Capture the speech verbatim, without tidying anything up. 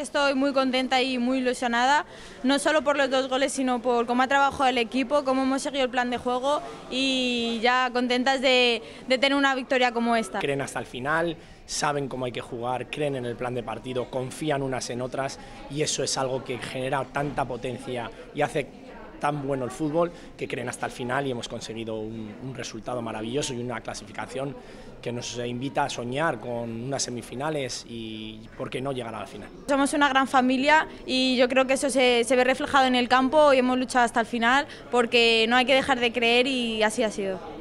Estoy muy contenta y muy ilusionada, no solo por los dos goles, sino por cómo ha trabajado el equipo, cómo hemos seguido el plan de juego y ya contentas de, de tener una victoria como esta. Creen hasta el final, saben cómo hay que jugar, creen en el plan de partido, confían unas en otras y eso es algo que genera tanta potencia y hace tan bueno el fútbol que creen hasta el final y hemos conseguido un, un resultado maravilloso y una clasificación que nos invita a soñar con unas semifinales y por qué no llegar a la final. Somos una gran familia y yo creo que eso se, se ve reflejado en el campo y hemos luchado hasta el final porque no hay que dejar de creer y así ha sido.